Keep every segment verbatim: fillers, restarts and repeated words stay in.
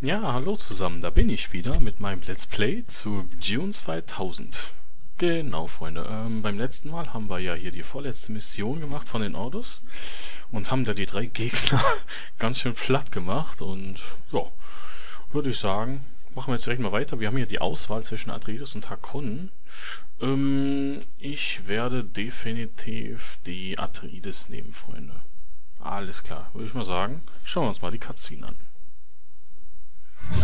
Ja, hallo zusammen, da bin ich wieder mit meinem Let's Play zu Dune zweitausend. Genau, Freunde, ähm, beim letzten Mal haben wir ja hier die vorletzte Mission gemacht von den Ordos und haben da die drei Gegner ganz schön platt gemacht und ja, würde ich sagen, machen wir jetzt direkt mal weiter. Wir haben hier die Auswahl zwischen Atreides und Harkonnen. Ähm, ich werde definitiv die Atreides nehmen, Freunde. Alles klar, würde ich mal sagen, schauen wir uns mal die Cutscene an.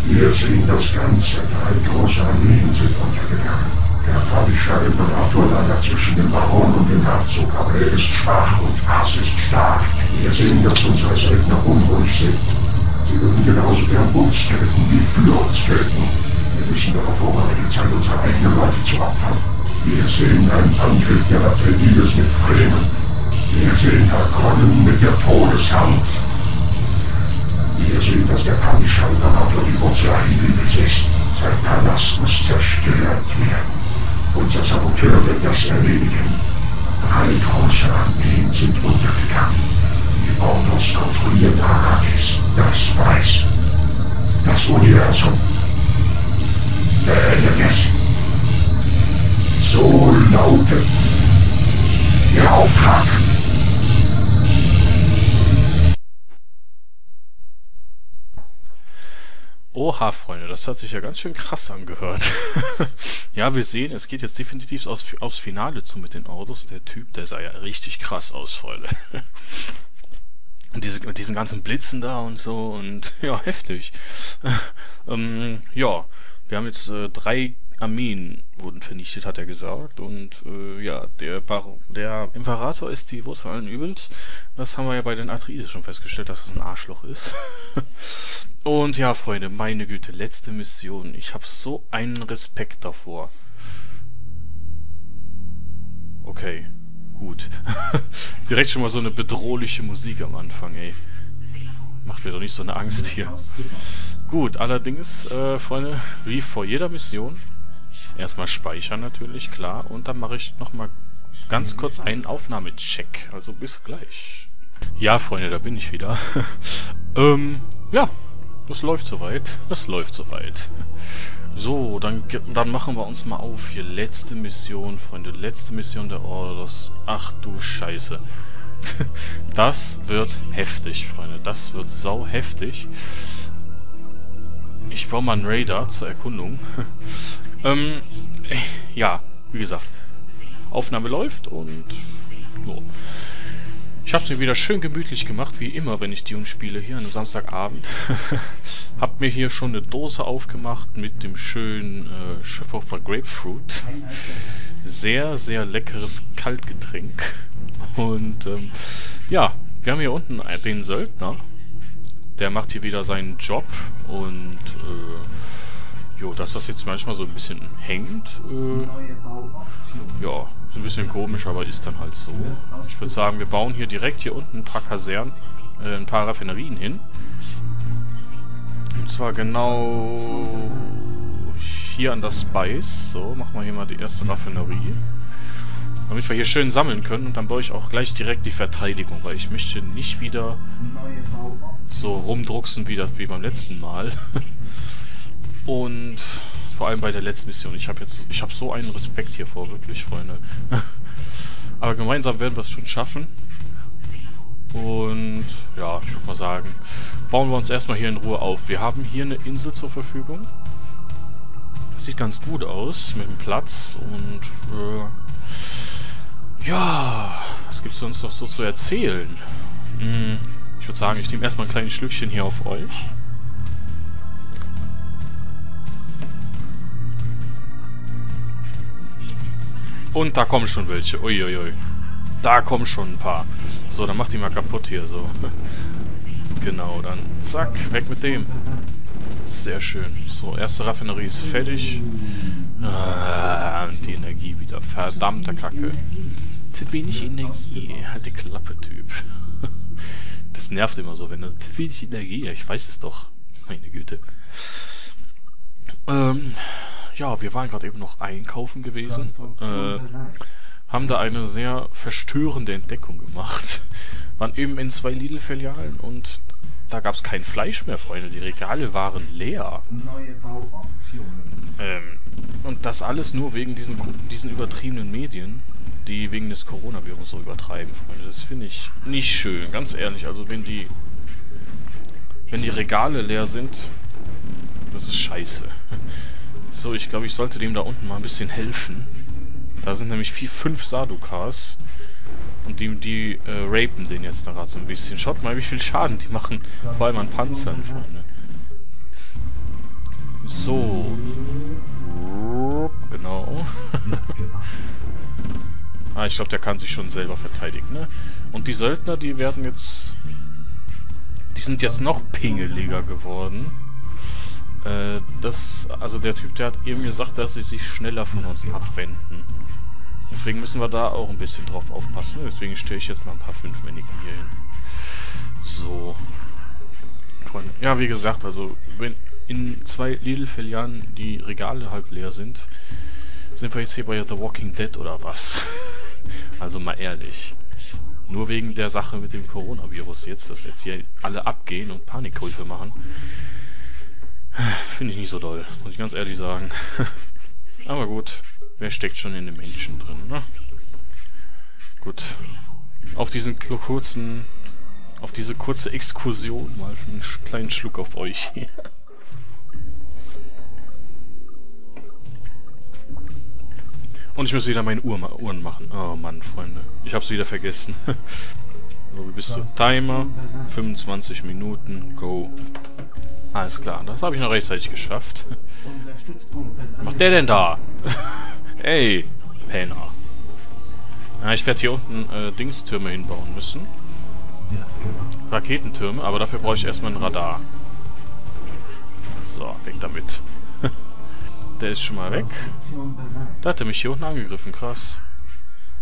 Wir sehen das Ganze, drei große Armeen sind untergegangen. Der Padischer Imperator lag zwischen dem Baron und dem Herzog, aber er ist schwach und Hass ist stark. Wir sehen, dass unsere Söldner unruhig sind. Sie würden genauso gern uns töten wie für uns töten. Wir müssen darauf vorbereitet sein, unsere eigenen Leute zu opfern. Wir sehen einen Angriff der Atreides mit Fremen. Wir sehen Harkonnen mit der Todeshand. Wir sehen, dass der Padischer Imperator die Wurzel Übels ist. Sein Palast muss zerstört werden. Unser Saboteur wird das erledigen. Drei große Armeen sind untergegangen. Die Ordos kontrollieren Arrakis. Das weiß das Universum. Beendet es. So lautet der Auftrag. Oha, Freunde, das hat sich ja ganz schön krass angehört. Ja, wir sehen, es geht jetzt definitiv aus, aufs Finale zu mit den Ordos. Der Typ, der sah ja richtig krass aus, Freunde. Und diese, mit diesen ganzen Blitzen da und so und ja, heftig. ähm, ja, wir haben jetzt äh, drei Armeen wurden vernichtet, hat er gesagt. Und äh, ja, der, der Imperator ist die Wurzel allen Übels. Das haben wir ja bei den Atreides schon festgestellt, dass das ein Arschloch ist. Und ja, Freunde, meine Güte, letzte Mission. Ich habe so einen Respekt davor. Okay, gut. Direkt schon mal so eine bedrohliche Musik am Anfang, ey. Macht mir doch nicht so eine Angst hier. Gut, allerdings, äh, Freunde, wie vor jeder Mission, erstmal speichern natürlich, klar. Und dann mache ich nochmal ganz kurz einen Aufnahmecheck. Also bis gleich. Ja, Freunde, da bin ich wieder. ähm, ja. Das läuft soweit. Das läuft soweit. So, dann, dann machen wir uns mal auf hier. Letzte Mission, Freunde. Letzte Mission der Ordos. Ach du Scheiße. Das wird heftig, Freunde. Das wird sau heftig. Ich baue mal einen Radar zur Erkundung. ähm, ja, wie gesagt. Aufnahme läuft und... Oh. Ich habe es mir wieder schön gemütlich gemacht, wie immer, wenn ich Dune spiele, hier an einem Samstagabend. Hab mir hier schon eine Dose aufgemacht mit dem schönen äh, Schiffhofer Grapefruit. Sehr, sehr leckeres Kaltgetränk. Und ähm, ja, wir haben hier unten den Söldner. Der macht hier wieder seinen Job. Und äh, jo, dass das jetzt manchmal so ein bisschen hängt, äh, ja, ist ein bisschen komisch, aber ist dann halt so. Ich würde sagen, wir bauen hier direkt hier unten ein paar Kasernen, äh, ein paar Raffinerien hin. Und zwar genau hier an das Spice. So, machen wir hier mal die erste Raffinerie. Damit wir hier schön sammeln können und dann baue ich auch gleich direkt die Verteidigung, weil ich möchte nicht wieder so rumdrucksen wie, das, wie beim letzten Mal. Und... vor allem bei der letzten Mission. Ich habe jetzt, ich habe so einen Respekt hier vor, wirklich, Freunde. Aber gemeinsam werden wir es schon schaffen. Und ja, ich würde mal sagen, bauen wir uns erstmal hier in Ruhe auf. Wir haben hier eine Insel zur Verfügung. Das sieht ganz gut aus mit dem Platz und äh, ja, was gibt's sonst noch so zu erzählen? Hm, ich würde sagen, ich nehme erstmal ein kleines Schlückchen hier auf euch. Und da kommen schon welche. Uiuiui. Da kommen schon ein paar. So, dann macht die mal kaputt hier. So. Genau, dann zack. Weg mit dem. Sehr schön. So, erste Raffinerie ist fertig. Ah, und die Energie wieder. Verdammte Kacke. Zu wenig Energie. Halt die Klappe, Typ. Das nervt immer so, wenn du zu wenig Energie. Ich weiß es doch. Meine Güte. Ähm... Ja, wir waren gerade eben noch einkaufen gewesen, äh, haben da eine sehr verstörende Entdeckung gemacht, waren eben in zwei Lidl-Filialen und da gab es kein Fleisch mehr, Freunde. Die Regale waren leer. Neue Bauoptionen. Ähm, und das alles nur wegen diesen, diesen übertriebenen Medien, die wegen des Coronavirus so übertreiben, Freunde. Das finde ich nicht schön, ganz ehrlich. Also wenn die, wenn die Regale leer sind, das ist scheiße. So, ich glaube, ich sollte dem da unten mal ein bisschen helfen. Da sind nämlich vier, fünf Sadukars. Und die, die äh, rapen den jetzt da gerade so ein bisschen. Schaut mal, wie viel Schaden die machen. Vor allem an Panzern, Freunde. So. Genau. Ah, ich glaube, der kann sich schon selber verteidigen, ne? Und die Söldner, die werden jetzt... Die sind jetzt noch pingeliger geworden. Äh, das... Also der Typ, der hat eben gesagt, dass sie sich schneller von uns abwenden. Deswegen müssen wir da auch ein bisschen drauf aufpassen. Deswegen stelle ich jetzt mal ein paar Fünfmännigen hier hin. So. Freunde. Ja, wie gesagt, also wenn in zwei Lidl-Filialen die Regale halb leer sind, sind wir jetzt hier bei The Walking Dead oder was? Also mal ehrlich. Nur wegen der Sache mit dem Coronavirus jetzt, dass jetzt hier alle abgehen und Panikkäufe machen, finde ich nicht so doll, muss ich ganz ehrlich sagen. Aber gut. Wer steckt schon in den Menschen drin, ne? Gut. Auf diesen kurzen... Auf diese kurze Exkursion mal einen kleinen Schluck auf euch hier. Und ich muss wieder meine Uhr ma Uhren machen. Oh Mann, Freunde. Ich hab's wieder vergessen. So, wie bist du? Timer. fünfundzwanzig Minuten. Go. Alles klar, das habe ich noch rechtzeitig geschafft. Was macht der denn da? Ey, Penner. Ja, ich werde hier unten äh, Dingstürme hinbauen müssen. Raketentürme, aber dafür brauche ich erstmal ein Radar. So, weg damit. Der ist schon mal weg. Da hat er mich hier unten angegriffen, krass.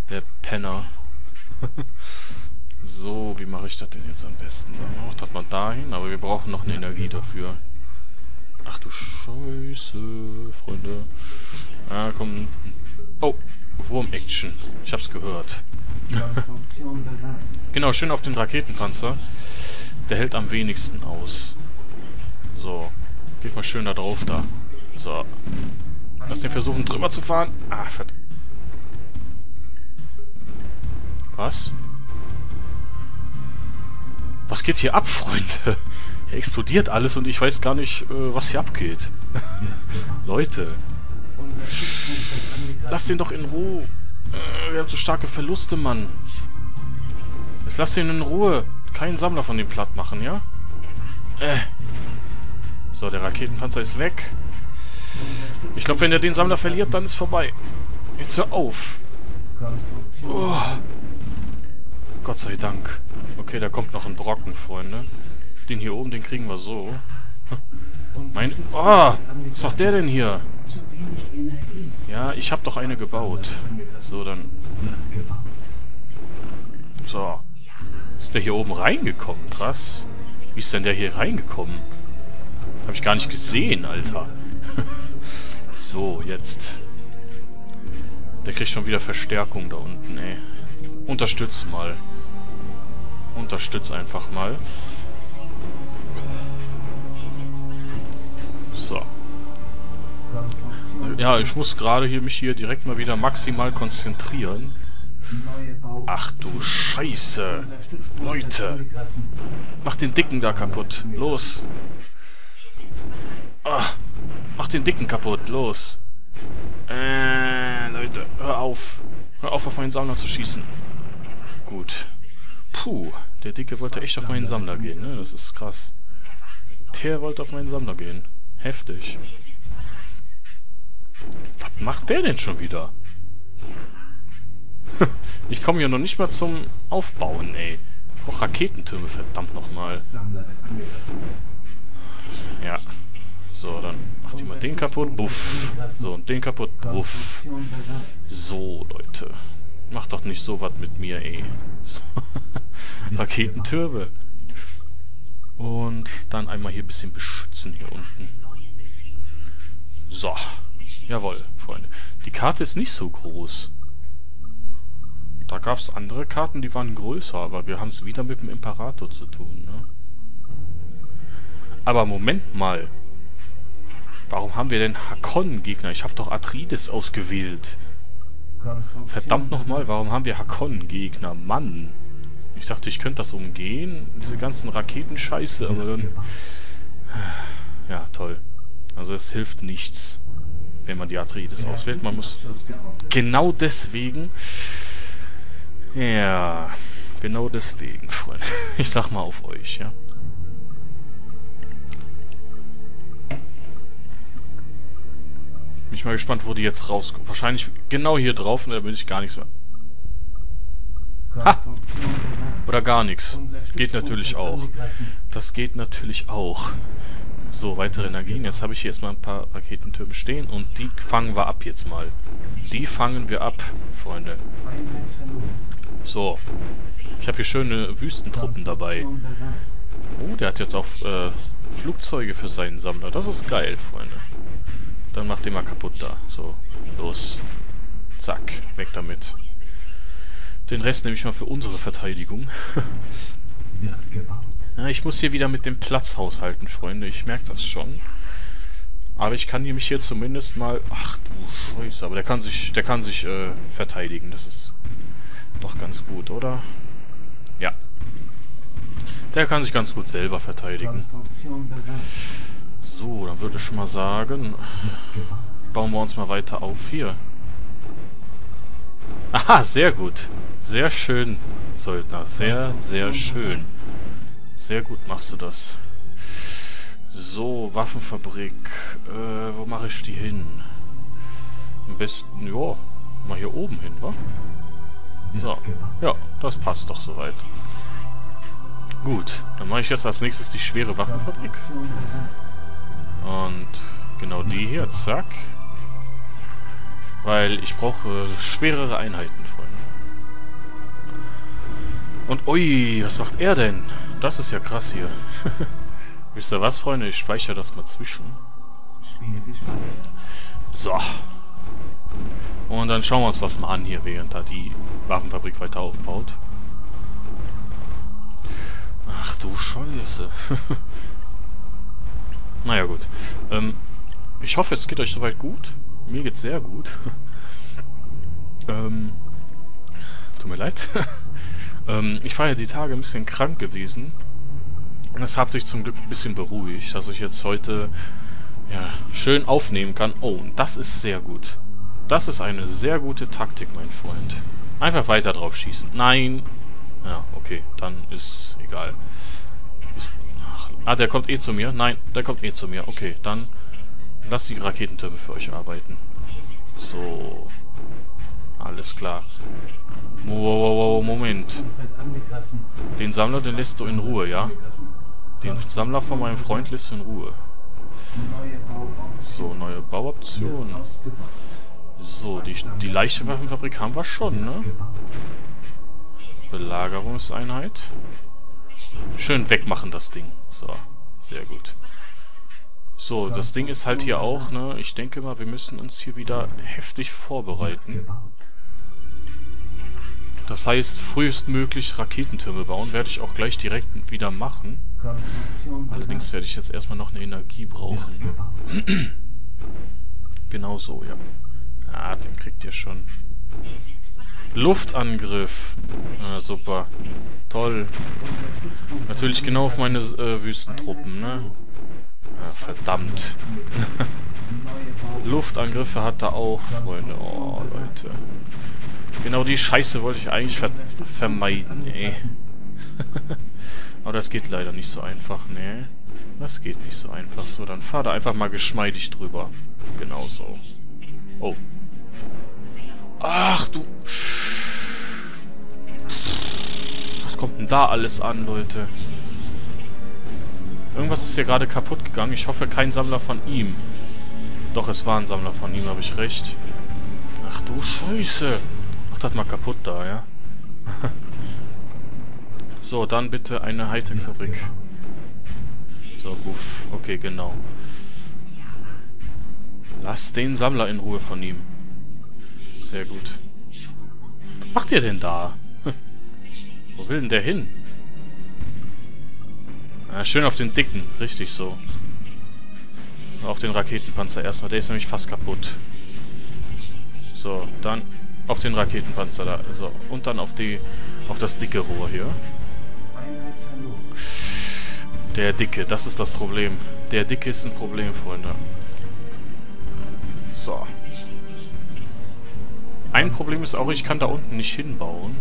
Der Penner. So, wie mache ich das denn jetzt am besten? Dann macht das mal dahin, aber wir brauchen noch eine Energie dafür. Ach du Scheiße, Freunde. Ah, komm. Oh, Wurm-Action. Ich hab's gehört. Genau, schön auf den Raketenpanzer. Der hält am wenigsten aus. So, geht mal schön da drauf da. So. Lass den versuchen, drüber zu fahren. Ah, verdammt. Was? Was geht hier ab, Freunde? Hier explodiert alles und ich weiß gar nicht, äh, was hier abgeht. Leute. Lass den doch in Ruhe. Äh, wir haben so starke Verluste, Mann. Jetzt lass den in Ruhe. Keinen Sammler von dem platt machen, ja? Äh. So, der Raketenpanzer ist weg. Ich glaube, wenn er den Sammler verliert, dann ist vorbei. Jetzt hör auf. Oh. Gott sei Dank. Okay, da kommt noch ein Brocken, Freunde. Den hier oben, den kriegen wir so. Mein... Oh! Was macht der denn hier? Ja, ich habe doch eine gebaut. So, dann... So. Ist der hier oben reingekommen? Krass. Wie ist denn der hier reingekommen? Habe ich gar nicht gesehen, Alter. So, jetzt. Der kriegt schon wieder Verstärkung da unten, ey. Unterstützt mal. Unterstütz einfach mal. So. Ja, ich muss gerade hier mich hier direkt mal wieder maximal konzentrieren. Ach du Scheiße. Leute. Mach den Dicken da kaputt. Los. Ah, mach den Dicken kaputt. Los. Äh, Leute, hör auf. Hör auf, auf meinen Sammler zu schießen. Gut. Puh, der Dicke wollte echt auf meinen Sammler gehen, ne? Das ist krass. Der wollte auf meinen Sammler gehen. Heftig. Was macht der denn schon wieder? Ich komme hier noch nicht mal zum Aufbauen, ey. Ich brauche Raketentürme, verdammt nochmal. Ja. So, dann macht ihr mal den kaputt. Buff. So, und den kaputt. Buff. So, Leute. Macht doch nicht so was mit mir, ey. So. Raketentürme. Und dann einmal hier ein bisschen beschützen hier unten. So. Jawohl, Freunde. Die Karte ist nicht so groß. Da gab es andere Karten, die waren größer, aber wir haben es wieder mit dem Imperator zu tun, ne? Aber Moment mal. Warum haben wir denn Harkonnen-Gegner? Ich habe doch Atreides ausgewählt. Verdammt nochmal, warum haben wir Harkonnen-Gegner? Mann. Ich dachte, ich könnte das umgehen. Diese ganzen Raketenscheiße, aber dann... Ja, toll. Also es hilft nichts, wenn man die Atreides auswählt. Man muss... Genau deswegen... Ja... Genau deswegen, Freunde. Ich sag mal auf euch, ja. Bin ich mal gespannt, wo die jetzt rauskommen. Wahrscheinlich genau hier drauf, und da bin ich gar nichts mehr. Ha! Oder gar nichts. Geht natürlich auch. Das geht natürlich auch. So, weitere Energien. Jetzt habe ich hier erstmal ein paar Raketentürme stehen. Und die fangen wir ab jetzt mal. Die fangen wir ab, Freunde. So. Ich habe hier schöne Wüstentruppen dabei. Oh, der hat jetzt auch äh, Flugzeuge für seinen Sammler. Das ist geil, Freunde. Dann macht den mal kaputt da. So, los. Zack, weg damit. Den Rest nehme ich mal für unsere Verteidigung. Ja, ich muss hier wieder mit dem Platz haushalten, Freunde. Ich merke das schon. Aber ich kann nämlich hier zumindest mal... Ach du Scheiße, aber der kann sich, der kann sich äh, verteidigen. Das ist doch ganz gut, oder? Ja. Der kann sich ganz gut selber verteidigen. So, dann würde ich schon mal sagen... Bauen wir uns mal weiter auf hier. Aha, sehr gut. Sehr schön, Söldner. Sehr, sehr schön. Sehr gut machst du das. So, Waffenfabrik. Äh, wo mache ich die hin? Am besten, ja, mal hier oben hin, wa? So, ja, das passt doch soweit. Gut, dann mache ich jetzt als nächstes die schwere Waffenfabrik. Und genau die hier, zack. Weil ich brauche schwerere Einheiten, Freunde. Und ui, was macht er denn? Das ist ja krass hier. Wisst ihr was, Freunde? Ich speichere das mal zwischen. So. Und dann schauen wir uns das mal an hier, während da die Waffenfabrik weiter aufbaut. Ach du Scheiße. Naja, gut. Ähm, ich hoffe, es geht euch soweit gut. Mir geht's sehr gut. ähm, tut mir leid. ähm, ich war ja die Tage ein bisschen krank gewesen. Es hat sich zum Glück ein bisschen beruhigt, dass ich jetzt heute ja, schön aufnehmen kann. Oh, und das ist sehr gut. Das ist eine sehr gute Taktik, mein Freund. Einfach weiter drauf schießen. Nein. Ja, okay, dann ist egal. Ist, ach, ah, der kommt eh zu mir. Nein, der kommt eh zu mir. Okay, dann... Lasst die Raketentürme für euch arbeiten. So. Alles klar. Wow, wow, wow, Moment. Den Sammler, den lässt du in Ruhe, ja? Den Sammler von meinem Freund lässt du in Ruhe. So, neue Bauoption. So, die, die leichte Waffenfabrik haben wir schon, ne? Belagerungseinheit. Schön wegmachen, das Ding. So, sehr gut. So, das Ding ist halt hier auch, ne? Ich denke mal, wir müssen uns hier wieder heftig vorbereiten. Das heißt, frühestmöglich Raketentürme bauen. Werde ich auch gleich direkt wieder machen. Allerdings werde ich jetzt erstmal noch eine Energie brauchen. Genau so, ja. Ah, den kriegt ihr schon. Luftangriff. Ah, super. Toll. Natürlich genau auf meine äh, Wüstentruppen, ne? Ja, verdammt. Luftangriffe hat er auch, Freunde. Oh, Leute. Genau die Scheiße wollte ich eigentlich ver vermeiden, ey. Aber das geht leider nicht so einfach, ne? Das geht nicht so einfach. So, dann fahr da einfach mal geschmeidig drüber. Genau so. Oh. Ach, du... Was kommt denn da alles an, Leute? Irgendwas ist hier gerade kaputt gegangen. Ich hoffe, kein Sammler von ihm. Doch, es war ein Sammler von ihm, habe ich recht. Ach du Scheiße. Mach das mal kaputt da, ja. So, dann bitte eine Hightech-Fabrik. So, uff. Okay, genau. Lass den Sammler in Ruhe von ihm. Sehr gut. Was macht ihr denn da? Wo will denn der hin? Ja, schön auf den dicken, richtig so. Auf den Raketenpanzer erstmal, der ist nämlich fast kaputt. So, dann auf den Raketenpanzer da. So, und dann auf die auf das dicke Rohr hier. Der dicke, das ist das Problem. Der dicke ist ein Problem, Freunde. So. Ein Problem ist auch, ich kann da unten nicht hinbauen.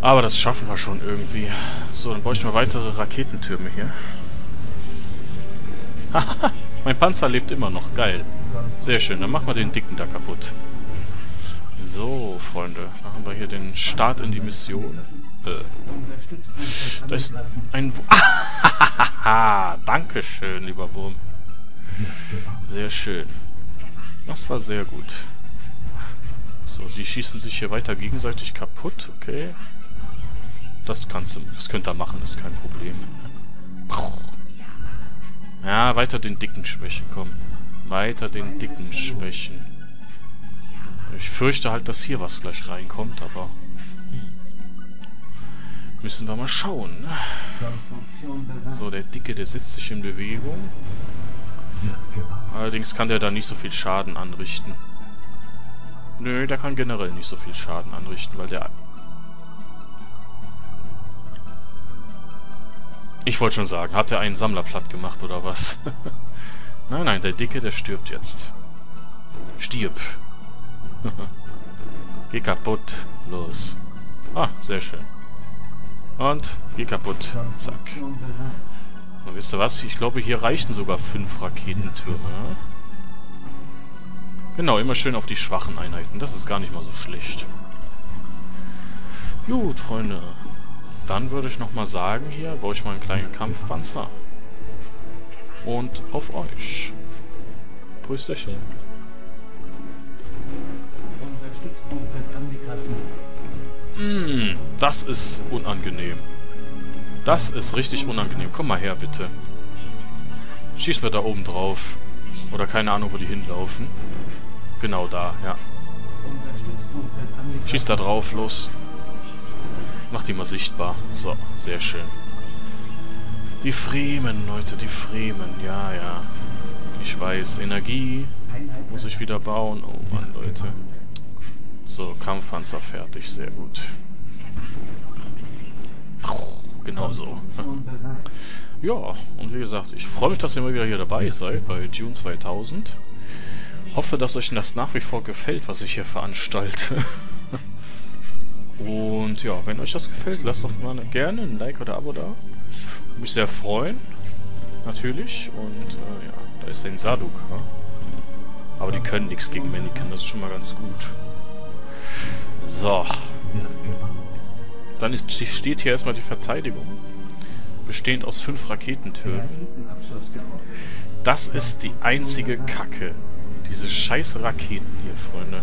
Aber das schaffen wir schon irgendwie. So, dann bräuchten wir weitere Raketentürme hier. Haha, mein Panzer lebt immer noch. Geil. Sehr schön, dann machen wir den dicken da kaputt. So, Freunde. Machen wir hier den Start in die Mission. Äh. Da ist ein... Ah, Dankeschön, lieber Wurm. Sehr schön. Das war sehr gut. So, die schießen sich hier weiter gegenseitig kaputt. Okay. Das kannst du... Das könnt ihr machen, ist kein Problem. Ja, weiter den dicken schwächen, komm. Weiter den dicken schwächen. Ich fürchte halt, dass hier was gleich reinkommt, aber... Hm. Müssen wir mal schauen, ne? So, der Dicke, der setzt sich in Bewegung. Allerdings kann der da nicht so viel Schaden anrichten. Nö, der kann generell nicht so viel Schaden anrichten, weil der... Ich wollte schon sagen, hat er einen Sammler platt gemacht oder was? Nein, nein, der Dicke, der stirbt jetzt. Stirb. Geh kaputt. Los. Ah, sehr schön. Und geh kaputt. Zack. Und wisst ihr was? Ich glaube, hier reichen sogar fünf Raketentürme. Genau, immer schön auf die schwachen Einheiten. Das ist gar nicht mal so schlecht. Gut, Freunde. Dann würde ich nochmal sagen, hier baue ich mal einen kleinen Kampfpanzer. Und auf euch. Prösterchen. Unser Stützpunkt wird angegriffen. Mmh, das ist unangenehm. Das ist richtig unangenehm. Komm mal her, bitte. Schieß mir da oben drauf. Oder keine Ahnung, wo die hinlaufen. Genau da, ja. Schieß da drauf, los. Mach die mal sichtbar. So, sehr schön. Die Fremen, Leute, die Fremen. Ja, ja. Ich weiß, Energie muss ich wieder bauen. Oh Mann, Leute. So, Kampfpanzer fertig. Sehr gut. Genau so. Ja, und wie gesagt, ich freue mich, dass ihr mal wieder hier dabei seid bei Dune zweitausend. Hoffe, dass euch das nach wie vor gefällt, was ich hier veranstalte. Und ja, wenn euch das gefällt, lasst doch mal gerne ein Like oder Abo da. Würde mich sehr freuen. Natürlich. Und äh, ja, da ist ein Saduk. Ja? Aber die können nichts gegen Mannequin. Das ist schon mal ganz gut. So. Dann ist, steht hier erstmal die Verteidigung. Bestehend aus fünf Raketentürmen. Das ist die einzige Kacke. Diese scheiß Raketen hier, Freunde.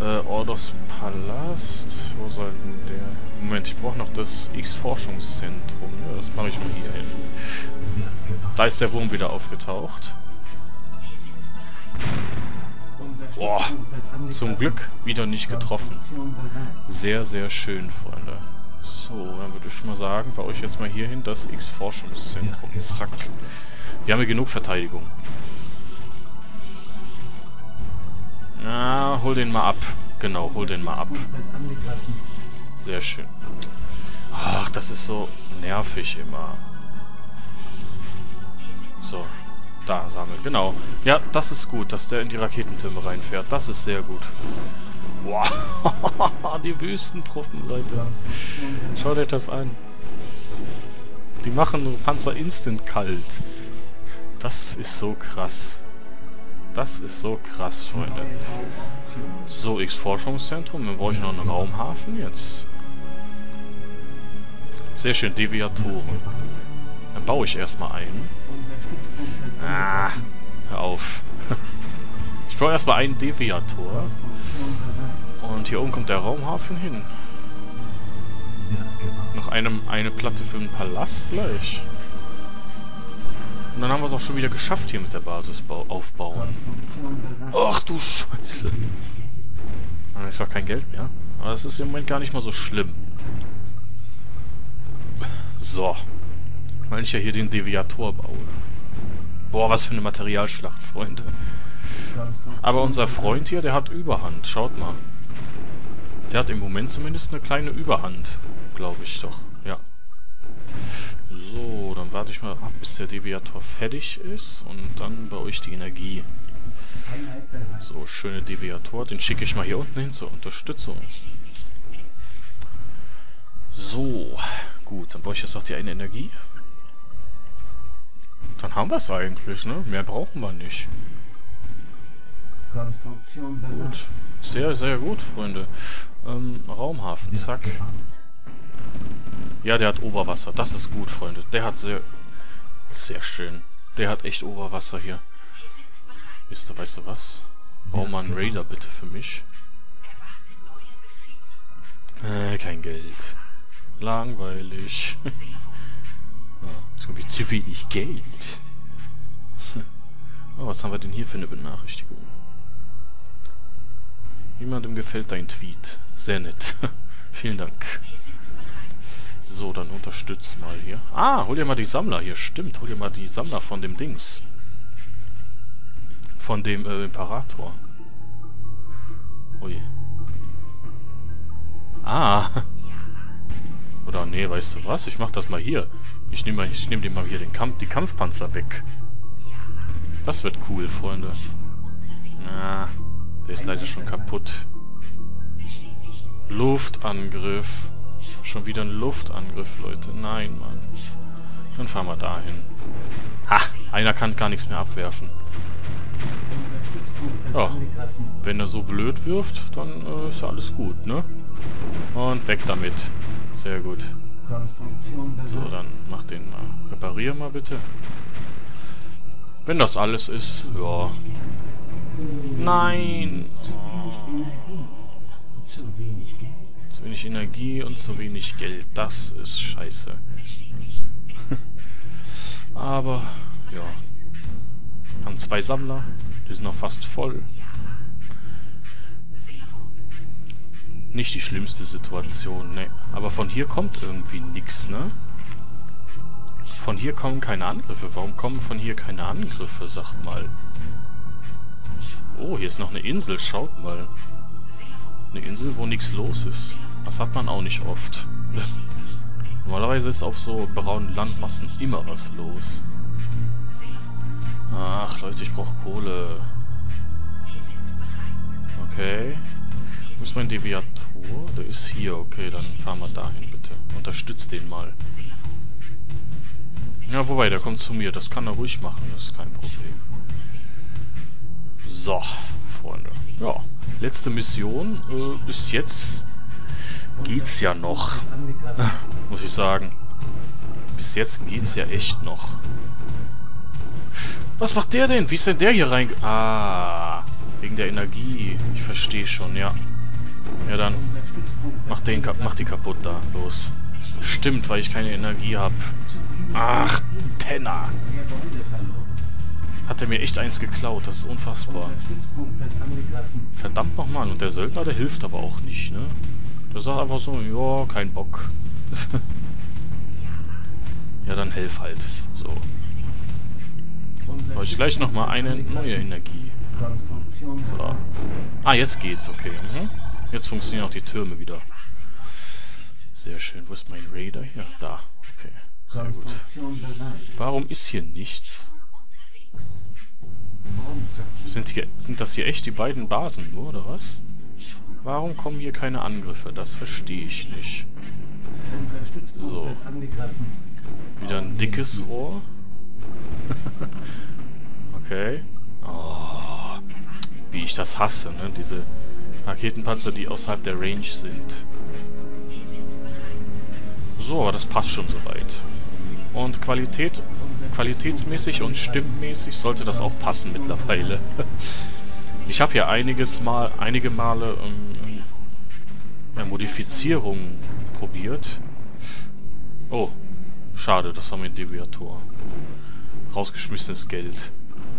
Äh, Ordos Palast. Wo soll denn der... Moment, ich brauche noch das X-Forschungszentrum. Ja, das mache ich mal hier hin. Da ist der Wurm wieder aufgetaucht. Boah, zum Glück wieder nicht getroffen. Sehr, sehr schön, Freunde. So, dann würde ich mal sagen, baue ich jetzt mal hier hin das X-Forschungszentrum. Zack. Wir haben hier genug Verteidigung. Na, hol den mal ab. Genau, hol den mal ab. Sehr schön. Ach, das ist so nervig immer. So, da sammeln. Genau. Ja, das ist gut, dass der in die Raketentürme reinfährt. Das ist sehr gut. Wow, die Wüstentruppen, Leute. Schaut euch das an. Die machen Panzer instant kalt. Das ist so krass. Das ist so krass, Freunde. So, X-Forschungszentrum. Dann brauche ich noch einen Raumhafen jetzt. Sehr schön, Deviatoren. Dann baue ich erstmal einen. Ah, hör auf. Ich baue erstmal einen Deviator. Und hier oben kommt der Raumhafen hin. Noch eine, eine Platte für den Palast gleich. Und dann haben wir es auch schon wieder geschafft hier mit der Basis aufbauen. Ach du Scheiße. Da ist gar kein Geld mehr. Aber das ist im Moment gar nicht mal so schlimm. So. Weil ich ja hier den Deviator baue. Boah, was für eine Materialschlacht, Freunde. Aber unser Freund hier, der hat Überhand. Schaut mal. Der hat im Moment zumindest eine kleine Überhand. Glaube ich doch. Ja. So, dann warte ich mal ab, bis der Deviator fertig ist. Und dann baue ich die Energie. So, schöne Deviator. Den schicke ich mal hier unten hin zur Unterstützung. So. Gut, dann baue ich jetzt noch die eine Energie. Dann haben wir es eigentlich, ne? Mehr brauchen wir nicht. Gut. Sehr, sehr gut, Freunde. Ähm, Raumhafen, zack. Ja, der hat Oberwasser. Das ist gut, Freunde. Der hat sehr... Sehr schön. Der hat echt Oberwasser hier. Wisst ihr, weißt du was? Bau mal einen Raider bitte für mich. Äh, kein Geld. Langweilig. Ja, jetzt habe ich zu wenig Geld. Oh, was haben wir denn hier für eine Benachrichtigung? Jemandem gefällt dein Tweet. Sehr nett. Vielen Dank. So, dann unterstützt mal hier. Ah, hol dir mal die Sammler hier. Stimmt, hol dir mal die Sammler von dem Dings. Von dem äh, Imperator. Ui. Ah. Oder nee, weißt du was? Ich mach das mal hier. Ich nehme nehm dir mal hier den Kampf, die Kampfpanzer weg. Das wird cool, Freunde. Na, der ist leider schon kaputt. Luftangriff. Schon wieder ein Luftangriff, Leute. Nein, Mann. Dann fahren wir dahin. Ha! Einer kann gar nichts mehr abwerfen. Ja. Wenn er so blöd wirft, dann äh, ist ja alles gut, ne? Und weg damit. Sehr gut. So, dann mach den mal. Reparier mal bitte. Wenn das alles ist, ja. Nein! Oh. Zu wenig Energie und zu wenig Geld. Das ist scheiße. Aber, ja. Haben zwei Sammler. Die sind noch fast voll. Nicht die schlimmste Situation, ne. Aber von hier kommt irgendwie nichts, ne? Von hier kommen keine Angriffe. Warum kommen von hier keine Angriffe, sagt mal. Oh, hier ist noch eine Insel, schaut mal. Eine Insel, wo nichts los ist. Das hat man auch nicht oft. Normalerweise ist auf so braunen Landmassen immer was los. Ach, Leute, ich brauche Kohle. Okay. Wo ist mein Deviator? Der ist hier. Okay, dann fahren wir dahin, bitte. Unterstützt den mal. Ja, wobei, der kommt zu mir. Das kann er ruhig machen. Das ist kein Problem. So, Freunde. Ja, letzte Mission. Äh, bis jetzt geht's ja noch. Muss ich sagen. Bis jetzt geht's ja echt noch. Was macht der denn? Wie ist denn der hier rein... Ah, wegen der Energie. Ich verstehe schon, ja. Ja, dann mach den, mach die kaputt da. Los. Stimmt, weil ich keine Energie habe. Ach, Penner. Hat er mir echt eins geklaut. Das ist unfassbar. Verdammt nochmal. Und der Söldner, der hilft aber auch nicht, ne? Der sagt einfach so, ja, kein Bock. Ja, dann helf halt. So. Brauche ich gleich nochmal eine neue Energie. So. Ah, jetzt geht's, okay. Mhm. Jetzt funktionieren auch die Türme wieder. Sehr schön. Wo ist mein Raider? Ja, da. Okay, sehr gut. Warum ist hier nichts? Sind, hier, sind das hier echt die beiden Basen nur, oder was? Warum kommen hier keine Angriffe? Das verstehe ich nicht. So. Wieder ein dickes Rohr. Okay. Oh, wie ich das hasse, ne? Diese Raketenpanzer, die außerhalb der Range sind. So, das passt schon soweit. Und Qualität, qualitätsmäßig und stimmmäßig sollte das auch passen mittlerweile. Ich habe hier einiges Mal, einige Male ähm, ja, Modifizierungen probiert. Oh, schade, das war mein Deviator. Rausgeschmissenes Geld.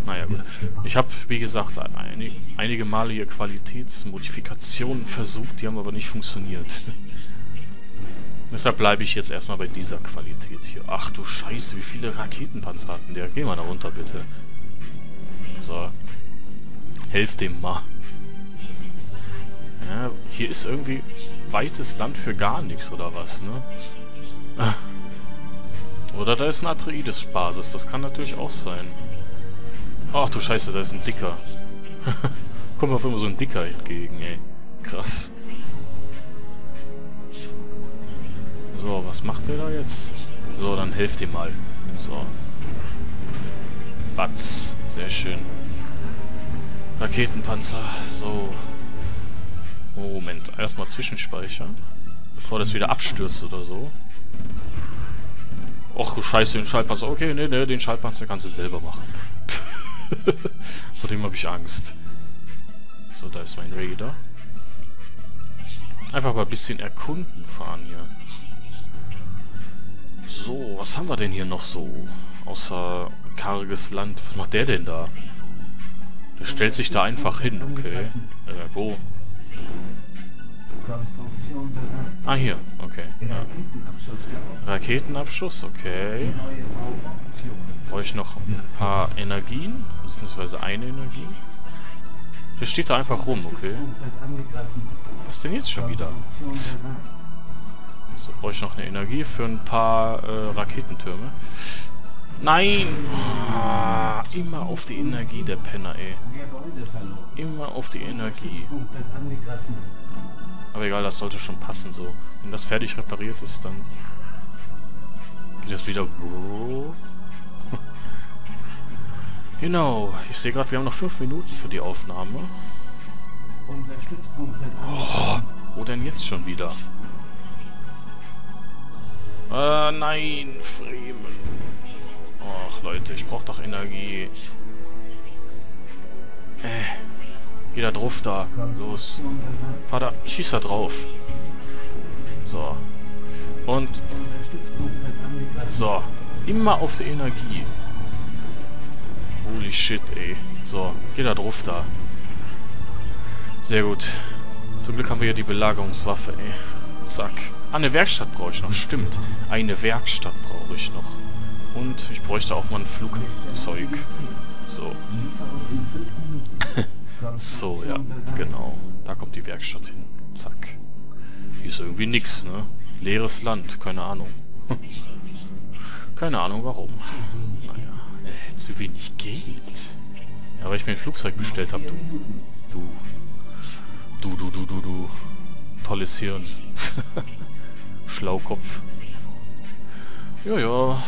Naja, gut. Ich habe, wie gesagt, einig, einige Male hier Qualitätsmodifikationen versucht, die haben aber nicht funktioniert. Deshalb bleibe ich jetzt erstmal bei dieser Qualität hier. Ach du Scheiße, wie viele Raketenpanzer hatten der? Geh mal da runter, bitte. So. Helft dem mal. Ja, hier ist irgendwie weites Land für gar nichts, oder was, ne? Oder da ist eine Atreides-Basis, das kann natürlich auch sein. Ach du Scheiße, da ist ein Dicker. Komm auf immer so ein Dicker entgegen, ey. Krass. So, was macht der da jetzt? So, dann helft ihm mal. So. Batz. Sehr schön. Raketenpanzer. So. Moment. Erstmal zwischenspeichern. Bevor das wieder abstürzt oder so. Och, scheiße, den Schallpanzer. Okay, nee, nee, den Schallpanzer kannst du selber machen. Vor dem habe ich Angst. So, da ist mein Raider. Einfach mal ein bisschen erkunden fahren hier. So, was haben wir denn hier noch so? Außer karges Land. Was macht der denn da? Der stellt sich da einfach hin, okay. Äh, wo? Ah, hier, okay. Ja. Raketenabschuss, okay. Brauche ich noch ein paar Energien? Beziehungsweise eine Energie? Der steht da einfach rum, okay. Was denn jetzt schon wieder? Tss. So, brauche ich noch eine Energie für ein paar äh, Raketentürme. Nein! Ah, immer auf die Energie, der Penner, ey. Immer auf die Energie. Aber egal, das sollte schon passen, so. Wenn das fertig repariert ist, dann geht das wieder... Genau, ich sehe gerade, wir haben noch fünf Minuten für die Aufnahme. Oh, wo denn jetzt schon wieder? Äh, nein, Fremen. Ach, Leute, ich brauche doch Energie. Äh, jeder drauf da. Los. Vater, schieß da drauf. So. Und. So. Immer auf die Energie. Holy shit, ey. So, jeder drauf da. Sehr gut. Zum Glück haben wir ja die Belagerungswaffe, ey. Zack. Ah, eine Werkstatt brauche ich noch. Stimmt. Eine Werkstatt brauche ich noch. Und ich bräuchte auch mal ein Flugzeug. So. So, ja. Genau. Da kommt die Werkstatt hin. Zack. Hier ist irgendwie nix, ne? Leeres Land. Keine Ahnung. Keine Ahnung, warum. Naja. Äh, zu wenig Geld. Ja, weil ich mir ein Flugzeug bestellt habe, du. Du. Du, du, du, du, du. Tolles Hirn. Schlaukopf. Ja, ja.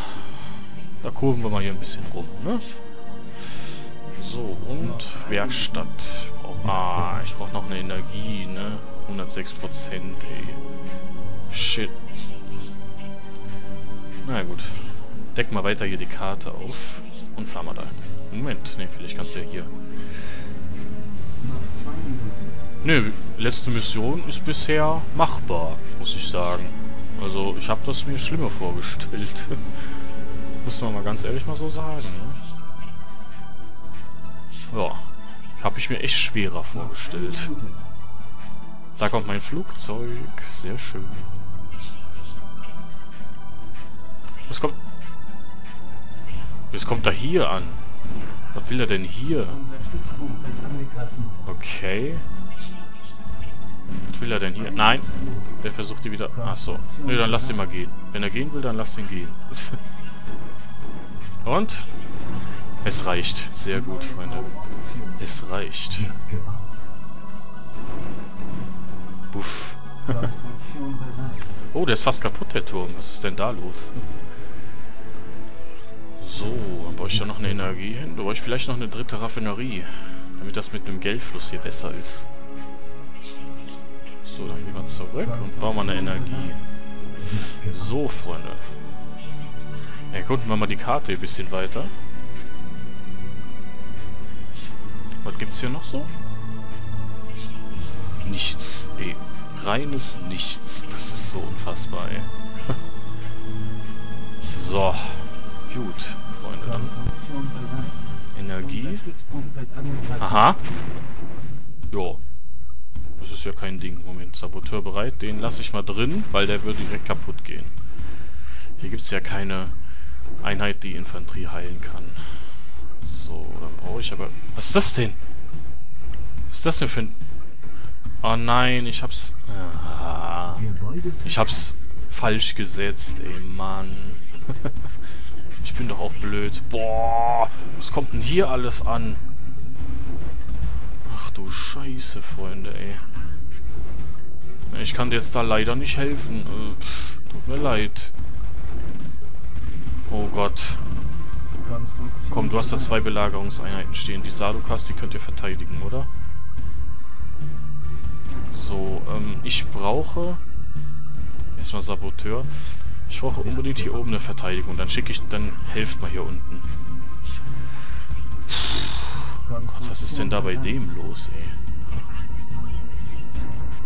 Da kurven wir mal hier ein bisschen rum, ne? So, und Werkstatt. Brauch, ah, ich brauche noch eine Energie, ne? hundertsechs Prozent, ey. Shit. Na gut. Deck mal weiter hier die Karte auf. Und fahren wir da. Moment, ne, vielleicht kannst du ja hier. Nö, letzte Mission ist bisher machbar, muss ich sagen. Also, ich habe das mir schlimmer vorgestellt. Muss man mal ganz ehrlich mal so sagen, ne? Ja, habe ich mir echt schwerer vorgestellt. Da kommt mein Flugzeug, sehr schön. Was kommt... Was kommt da hier an? Was will er denn hier? Okay... Was will er denn hier? Nein! Der versucht die wieder... Achso. Ne, dann lass den mal gehen. Wenn er gehen will, dann lass den gehen. Und? Es reicht. Sehr gut, Freunde. Es reicht. Buff. Oh, der ist fast kaputt, der Turm. Was ist denn da los? So, dann brauche ich da noch eine Energie hin. Da brauche ich vielleicht noch eine dritte Raffinerie. Damit das mit einem Geldfluss hier besser ist. So, dann gehen wir zurück und bauen mal eine Energie. So, Freunde. Erkunden wir mal die Karte ein bisschen weiter. Was gibt's hier noch so? Nichts, ey. Reines Nichts. Das ist so unfassbar, ey. So. Gut, Freunde. Dann. Energie. Aha. Jo. Das ist ja kein Ding. Moment, Saboteur bereit. Den lasse ich mal drin, weil der würde direkt kaputt gehen. Hier gibt es ja keine Einheit, die Infanterie heilen kann. So, dann brauche ich aber... Was ist das denn? Was ist das denn für ein... Oh nein, ich hab's... Ah, ich hab's falsch gesetzt, ey Mann. Ich bin doch auch blöd. Boah, was kommt denn hier alles an? Ach du Scheiße, Freunde, ey. Ich kann dir jetzt da leider nicht helfen. Äh, pff, tut mir leid. Oh Gott. Komm, du hast da zwei Belagerungseinheiten stehen. Die Sardukas, die könnt ihr verteidigen, oder? So, ähm, ich brauche... Erstmal Saboteur. Ich brauche unbedingt hier oben eine Verteidigung. Dann schicke ich... Dann helft mal hier unten. Oh Gott, was ist denn da bei dem los, ey?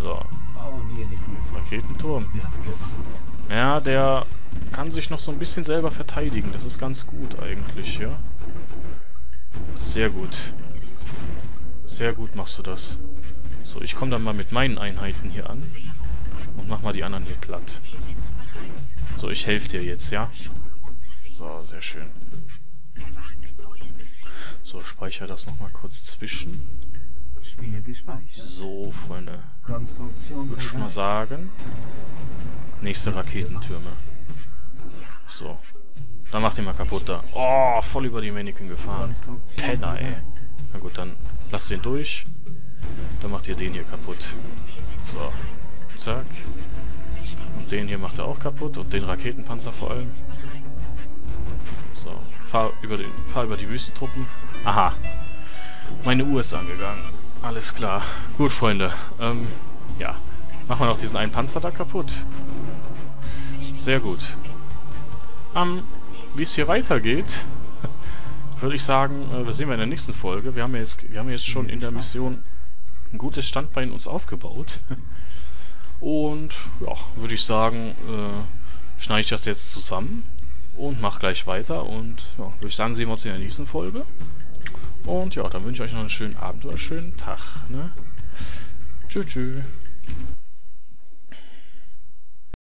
So. Raketenturm. Ja, der kann sich noch so ein bisschen selber verteidigen. Das ist ganz gut eigentlich, ja? Sehr gut. Sehr gut machst du das. So, ich komme dann mal mit meinen Einheiten hier an. Und mach mal die anderen hier platt. So, ich helfe dir jetzt, ja? So, sehr schön. So, speichere das nochmal kurz zwischen. So, Freunde. Würde ich mal sagen. Nächste Raketentürme. So. Dann macht ihr mal kaputt da. Oh, voll über die Mannequin gefahren. Penner, ey. Na gut, dann lasst den durch. Dann macht ihr den hier kaputt. So. Zack. Und den hier macht er auch kaputt. Und den Raketenpanzer vor allem. So. Fahr über, den, fahr über die Wüstentruppen. Aha. Meine Uhr ist angegangen. Alles klar. Gut, Freunde. Ähm, ja. Machen wir noch diesen einen Panzer da kaputt. Sehr gut. Ähm, wie es hier weitergeht, würde ich sagen, äh, das sehen wir in der nächsten Folge. Wir haben ja jetzt, wir haben jetzt schon in der Mission ein gutes Standbein uns aufgebaut. Und ja, würde ich sagen, äh, schneide ich das jetzt zusammen und mache gleich weiter. Und ja, würde ich sagen, sehen wir uns in der nächsten Folge. Und ja, dann wünsche ich euch noch einen schönen Abend oder einen schönen Tag. Ne? Tschüss, tschüss.